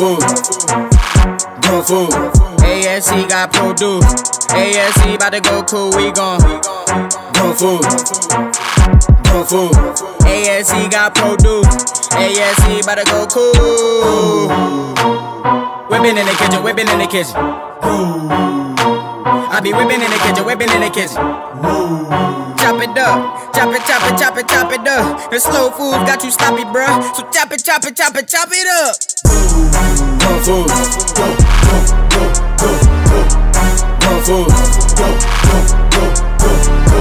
food, good food. ASC got produce. ASC about to go cool. We gon' good food, good food. ASC got produce. ASC about to go cool. Whippin' in the kitchen, whippin' in the kitchen. I be whippin' in the kitchen, whippin' in the kitchen. Chop it up, chop it, chop it, chop it, chop it up. The slow food got you sloppy, bruh. So chop it, chop it, chop it, chop it up. Go food, go, go, go, go, go. Go food, go, go, go, go, go.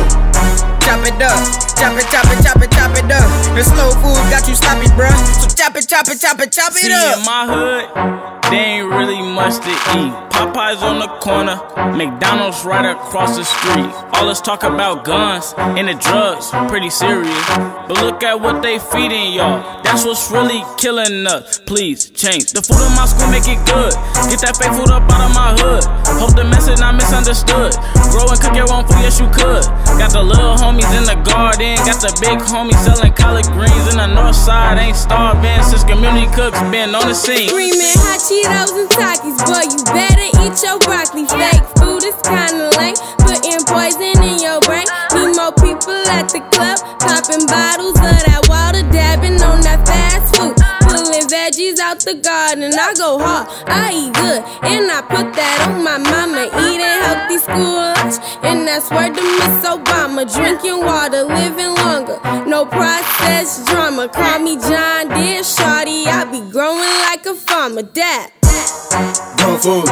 Chop it up, chop it, chop it, chop it, chop it up. The slow food got you sloppy, bruh. So chop it, chop it, chop it, chop it up. See, in my hood, there ain't really much to eat. Popeyes on the corner, McDonald's right across the street. All this talk about guns and the drugs, pretty serious. But look at what they feeding y'all, that's what's really killing us. Please change the food in my school, make it good. Get that fake food up out of my hood. Hope the message not misunderstood. Grow and cook your own food, yes you could. Got the little homies in the garden, got the big homies selling collard greens. In the north side, ain't starving since community cooks been on the scene. Screaming hot Cheetos and Takis, boy you better eat your broccoli. Fake food is kinda lame, putting poison in your brain. Need more people at the club, popping bottles of that water, dabbing on that fast food, pulling veggies out the garden. I go hard, I eat good, and I put that on my mama. Eating healthy school lunch, and that's word to Miss Obama. Drinking water, living longer, no processed drama. Call me John Deere, shawty, I be growing like a farmer. Dad. Go food,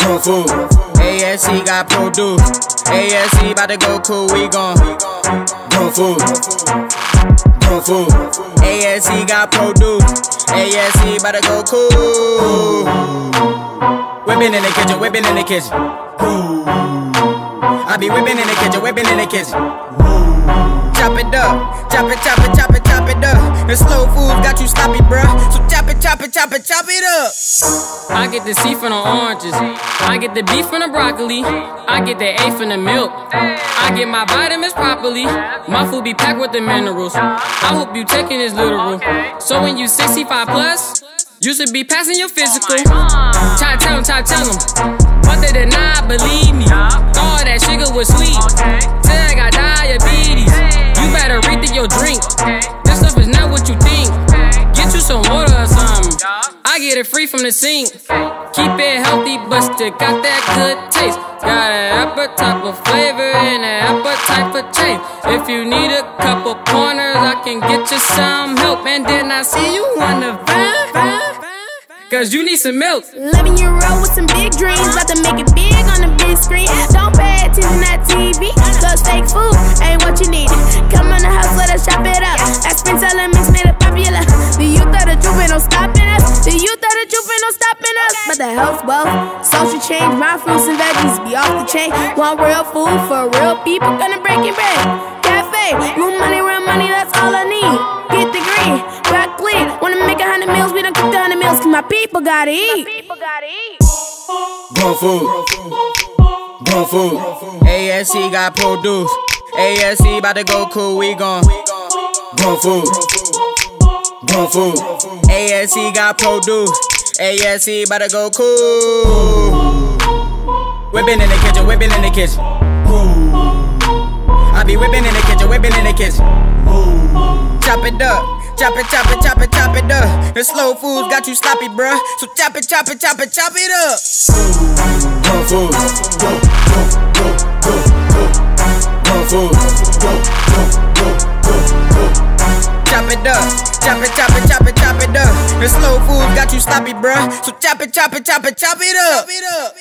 go food. ASC got produce. ASC about to go cool. We gon' go food, go food. ASC got produce. ASC about to go cool. Whippin' in the kitchen, whippin' in the kitchen. I be whippin' in the kitchen, whippin' in the kitchen. Chop it up, chop it, chop it, chop it, chop it up. The slow food got you sloppy, bruh. So chop it, chop it, chop it, chop it up. I get the C from the oranges, I get the B from the broccoli, I get the A from the milk, I get my vitamins properly. My food be packed with the minerals, I hope you taking this literal. So when you 65 plus, you should be passing your physical. Try tell them what they deny, believe me. All that sugar was sweet till I got diabetes. You better rethink your drink, this stuff is not what you think. Get you some water or something, I get it free from the sink. Keep it healthy but still got that good taste. Got an appetite for flavor and an appetite for change. If you need a couple corners, I can get you some help. And then I see you on the van, cause you need some milk. 11-year-old with some big dreams, about to make it big on the big screen. Don't pay attention to that TV, cause fake food ain't what you need. Come on the house, let us chop it up. Aspirin selling mix made it popular. The youth of the juvenile stopping us, the youth of the juvenile stopping us. But the health, wealth, social change, my fruits and veggies be off the chain. Want real food for real people, gonna break your brain. Cafe, move money, run money, that's all I need. Get the green, broccoli, wanna make 100 meals, we done cooked 100 meals, cause my people gotta eat. Grown food, grown food. ASC got produce. ASC about to go cool. We gon' grown food, grown food. ASC got produce. ASC about to go cool. Whippin' in the kitchen, whippin' in the kitchen. I be whippin' in the kitchen, whippin' in the kitchen. Chop it up. Chop it, chop it, chop it, chop it up. The slow food got you sloppy, bruh. So chop it, chop it, chop it, chop it up. Go food, go, go, go, go, go. Go food, go, go, go, go, go. Chop it up, chop it, chop it, chop it, chop it up. The slow food got you sloppy, bruh. So chop it, chop it, chop it, chop it up.